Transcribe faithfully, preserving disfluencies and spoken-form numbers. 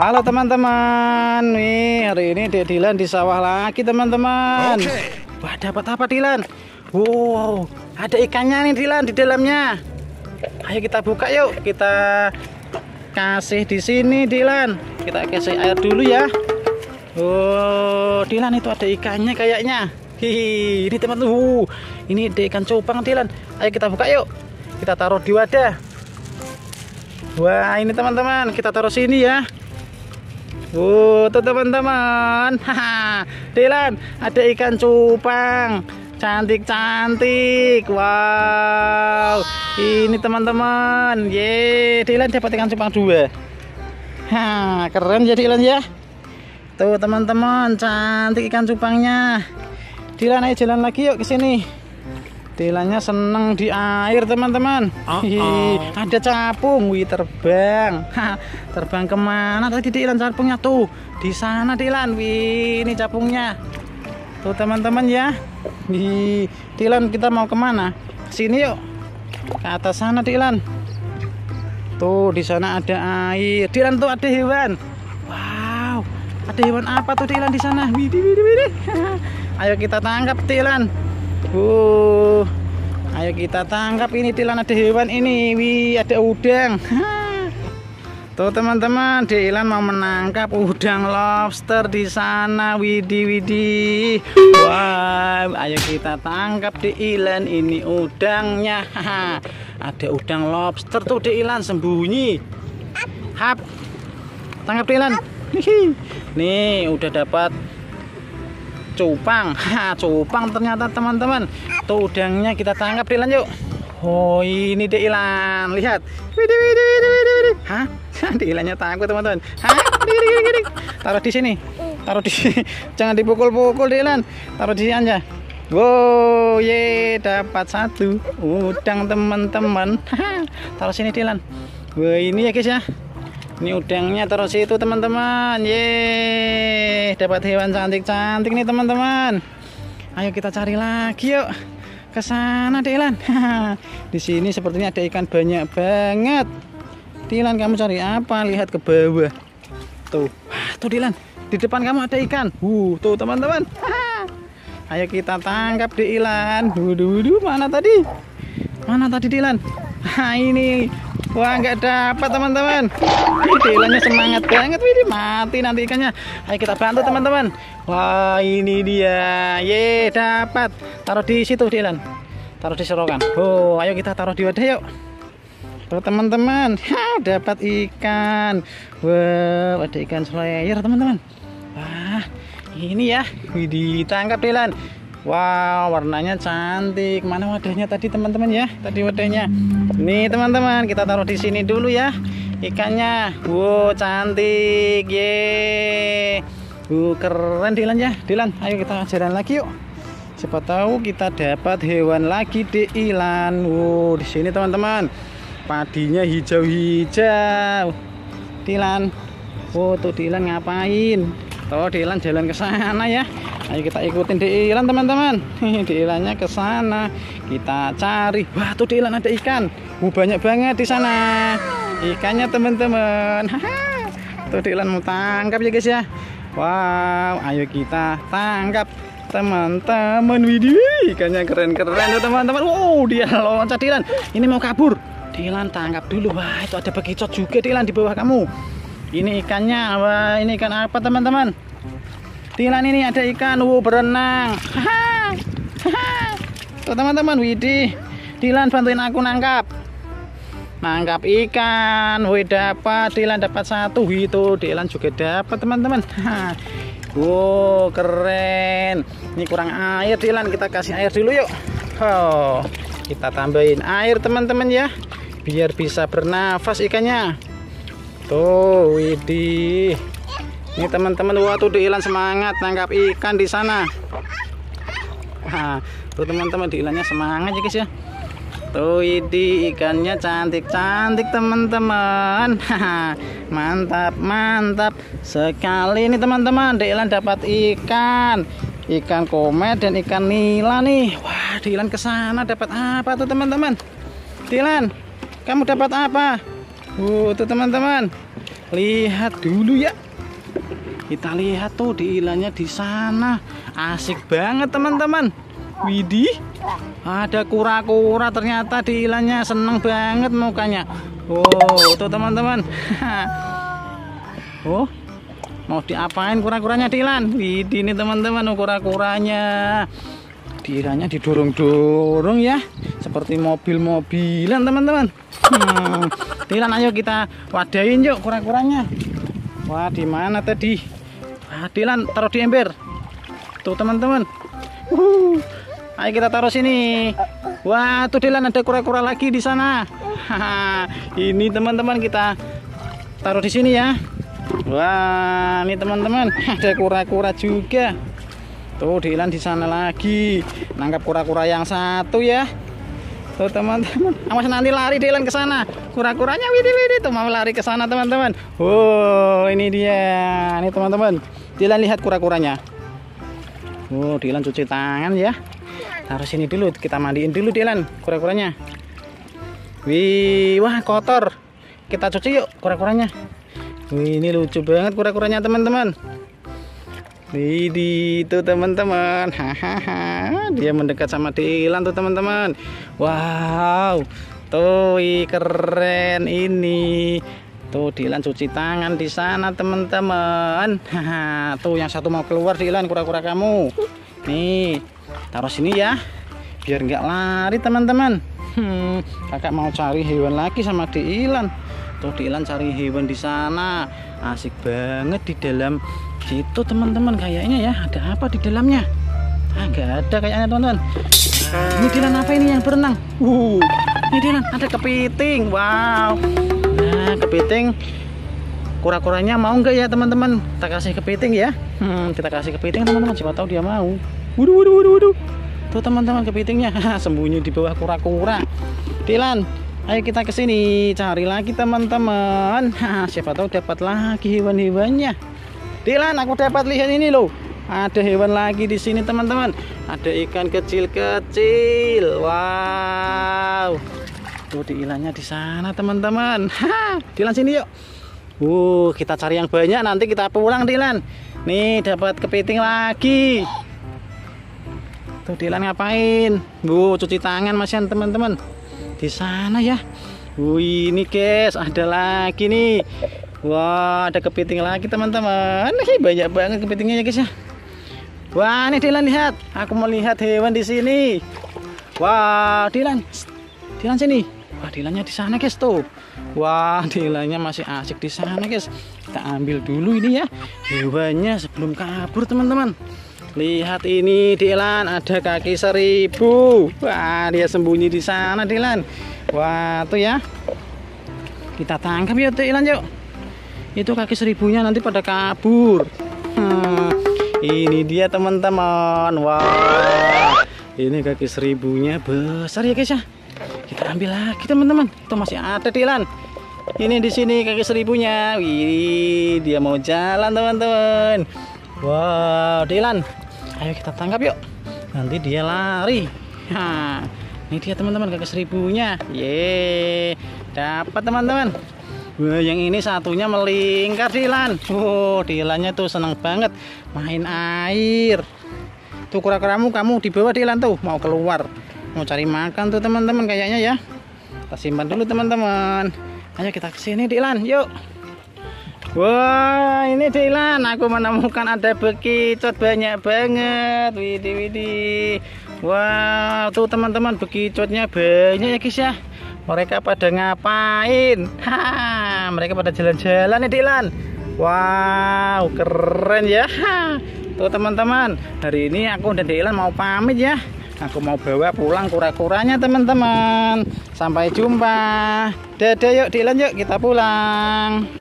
Halo teman-teman, nih hari ini Dek Dilan di sawah lagi teman-teman. Okay. Wah, dapat apa Dilan? Wow, ada ikannya nih Dilan di dalamnya. Ayo kita buka yuk, kita kasih di sini Dilan. Kita kasih air dulu ya. Oh, Dilan itu ada ikannya kayaknya. Hihi, ini teman tuh, ini ada ikan cupang Dilan. Ayo kita buka yuk, kita taruh di wadah. Wah, ini teman-teman kita taruh sini ya. Wuh, tuh teman-teman, Dilan ada ikan cupang, cantik-cantik. Wow, ini teman-teman, ye, Dilan dapat ikan cupang dua. Hah, keren ya Dilan ya. Tuh teman-teman, cantik ikan cupangnya. Dilan ayo jalan lagi yuk ke sini. Dilannya seneng di air teman-teman. Oh, oh. Ada capung, wih terbang. Ha, terbang kemana tadi Dilan capungnya tuh? Di sana Dilan, wih ini capungnya. Tuh teman-teman ya. Wih, Dilan kita mau kemana? Sini yuk. Ke atas sana Dilan. Tuh di sana ada air. Dilan tuh ada hewan. Wow, ada hewan apa tuh Dilan di sana? Wih, wih, wih, wih. Ayo kita tangkap Dilan. Wuh, ayo kita tangkap ini Dilan, ada hewan ini. Wih, ada udang. Tuh teman-teman, Dilan mau menangkap udang lobster di sana. Widih, widih. Wah, ayo kita tangkap Dilan, ini udangnya. Ada udang lobster tuh Dilan sembunyi. Hap, tangkap Dilan. Nih, udah dapat cupang. Ha, cupang ternyata teman-teman. Tuh udangnya kita tangkap Dilan yuk. Oh, ini Dilan. Lihat. Widih, widih, widih, widih. Hah? Dilannya takut teman-teman. Hah? Gini, gini, gini. Taruh di sini. Taruh di sini. Jangan dipukul-pukul Dilan. Taruh di sini aja. Wow, ye, dapat satu udang teman-teman. Taruh sini Dilan. Wah, ini ya guys ya. Ini udangnya taruh situ teman-teman. Yeay, dapat hewan cantik-cantik nih teman-teman. Ayo kita cari lagi yuk. Ke sana Dilan. Di sini sepertinya ada ikan banyak banget. Dilan, kamu cari apa? Lihat ke bawah. Tuh. Wah, tuh Dilan, di depan kamu ada ikan. Uh, tuh teman-teman. Ayo kita tangkap Dilan. Waduh, mana tadi? Mana tadi Dilan? Nah, ini. Wah, nggak dapat teman-teman. Dilannya semangat banget. Wih, mati nanti ikannya. Ayo kita bantu teman-teman. Wah, ini dia. Ye, dapat. Taruh di situ Dilan. Taruh di serokan. Oh, ayo kita taruh di wadah yuk. Tuh teman-teman, dapat ikan. Wow, ada ikan slayer teman-teman. Wah, ini ya. Wih, ditangkap Dilan. Wow, warnanya cantik. Mana wadahnya tadi teman-teman ya? Tadi wadahnya. Nih teman-teman, kita taruh di sini dulu ya ikannya. Wow, cantik. Ye. Wow, keren Dilan ya. Dilan, ayo kita jalan lagi yuk. Siapa tahu kita dapat hewan lagi Dilan. Wow, di sini teman-teman. Padinya hijau-hijau. Dilan. Wow, tuh Dilan ngapain? Tuh Dilan jalan ke sana ya. Ayo kita ikutin Dilan teman-teman. Dilannya ke sana. Kita cari. Wah, tuh Dilan ada ikan. Uh, banyak banget di sana. Ikannya teman-teman. Tuh Dilan mau tangkap ya guys ya. Wow, ayo kita tangkap teman-teman. Widih, ikannya keren-keren tuh teman-teman. Wow, dia loncat Dilan. Ini mau kabur. Dilan tangkap dulu. Wah, itu ada bekicot juga Dilan di bawah kamu. Ini ikannya. Wah, ini ikan apa teman-teman? Dilan ini ada ikan, wow, berenang. Tuh teman-teman, widih. Dilan bantuin aku nangkap. Nangkap ikan, wih dapat. Dilan dapat satu, itu Dilan juga dapat teman-teman. Wow, keren. Ini kurang air Dilan, kita kasih air dulu yuk. Oh, kita tambahin air teman-teman ya, biar bisa bernafas ikannya. Tuh, widih. Ini teman-teman, wah tuh Dilan semangat nangkap ikan di sana. Nah, tuh teman-teman, Dilannya semangat ya guys ya. Tuh ini ikannya cantik-cantik teman-teman. Mantap, mantap sekali ini teman-teman. Dilan dapat ikan, ikan komet dan ikan nila nih. Wah, Dilan ke sana dapat apa tuh teman-teman? Dilan, kamu dapat apa? Wuh, tuh teman-teman. Lihat dulu ya. Kita lihat tuh dilannya di sana. Asik banget teman-teman. Widih, ada kura-kura ternyata dilannya, seneng banget mukanya. Wow, tuh teman-teman. Oh, mau diapain kura-kuranya Dilan? Widih ini teman-teman, kura-kuranya Dilannya didorong-dorong ya, seperti mobil-mobilan teman-teman. hmm. Dilan, ayo kita wadahin yuk kura-kuranya. Wah, di mana tadi? Ah, Dilan, taruh di ember. Tuh, teman-teman. Uh, ayo kita taruh sini. Wah, tuh Dilan, ada kura-kura lagi di sana. Ini, teman-teman, kita taruh di sini ya. Wah, ini teman-teman, ada kura-kura juga. Tuh, Dilan di sana lagi. Nangkap kura-kura yang satu ya. Tuh teman-teman, awas nanti lari Dilan ke sana. Kura-kuranya widi-widi tuh mau lari ke sana teman-teman. Oh, ini dia. Ini teman-teman. Dilan lihat kura-kuranya. Oh, Dilan cuci tangan ya. Taruh sini dulu, kita mandiin dulu Dilan kura-kuranya. Wih, wah kotor. Kita cuci yuk kura-kuranya. Wih, ini lucu banget kura-kuranya teman-teman. Widih tuh teman-teman, hahaha, dia mendekat sama Dilan tuh teman-teman. Wow, tuh keren ini. Tuh Dilan cuci tangan di sana teman-teman. Haha, tuh yang satu mau keluar Dilan, kura-kura kamu. Nih, taruh sini ya, biar nggak lari teman-teman. Hmm, kakak mau cari hewan lagi sama Dilan. Tuh Dilan cari hewan di sana, asik banget di dalam. Itu teman-teman kayaknya ya, ada apa di dalamnya? Ah, nggak ada kayaknya teman-teman. Nah, ini Dilan apa ini yang berenang? Uh, ini Dilan ada kepiting. Wow. Nah, kepiting. Kura-kuranya mau nggak ya teman-teman? Kita kasih kepiting ya. Hmm, kita kasih kepiting teman-teman. Siapa tahu dia mau. Waduh, waduh, waduh, waduh. Tuh teman-teman kepitingnya sembunyi di bawah kura-kura. Dilan, ayo kita ke sini cari lagi teman-teman. Siapa tahu dapat lagi hewan-hewannya. Dilan, aku dapat lihat ini loh. Ada hewan lagi di sini teman-teman. Ada ikan kecil-kecil. Wow. Tuh Dilannya di sana teman-teman. Dilan sini yuk. Uh, kita cari yang banyak, nanti kita pulang Dilan. Nih dapat kepiting lagi. Tuh Dilan ngapain? Bu, cuci tangan masih teman-teman. Di sana ya. Wih, ini guys, ada lagi nih. Wah, ada kepiting lagi teman-teman. Banyak banget kepitingnya ya guys ya. Wah, ini Dilan lihat. Aku mau lihat hewan di sini. Wah, Dilan, Dilan sini. Wah, Dilannya di sana guys tuh. Wah, Dilannya masih asik di sana guys. Kita ambil dulu ini ya hewannya sebelum kabur teman-teman. Lihat ini Dilan, ada kaki seribu. Wah, dia sembunyi di sana Dilan. Wah, tuh ya. Kita tangkap yuk Dilan yuk. Itu kaki seribunya nanti pada kabur. Hmm, ini dia teman-teman. Wah, ini kaki seribunya besar ya guys ya. Kita ambil lagi teman-teman. Itu masih ada Dilan. Ini di sini kaki seribunya. Wih, dia mau jalan teman-teman. Wow, Dilan, ayo kita tangkap yuk. Nanti dia lari. Nah, ini dia teman-teman kaki seribunya. Ye, dapat teman-teman. Wah, yang ini satunya melingkar Dilan. Oh, Dilannya tuh seneng banget main air. Tuh kura-kuramu kamu di bawah Dilan tuh, mau keluar, mau cari makan tuh teman-teman kayaknya ya. Kita simpan dulu teman-teman. Ayo kita kesini Dilan, yuk. Wah, ini Dilan, aku menemukan ada bekicot banyak banget. Widih, widih. Wah, tuh teman-teman bekicotnya banyak ya guys ya. Mereka pada ngapain? Ha, mereka pada jalan-jalan ya Dilan. Wow, keren ya. Ha, tuh teman-teman, hari ini aku dan Dilan mau pamit ya. Aku mau bawa pulang kura-kuranya teman-teman. Sampai jumpa. Dadah yuk Dilan, yuk kita pulang.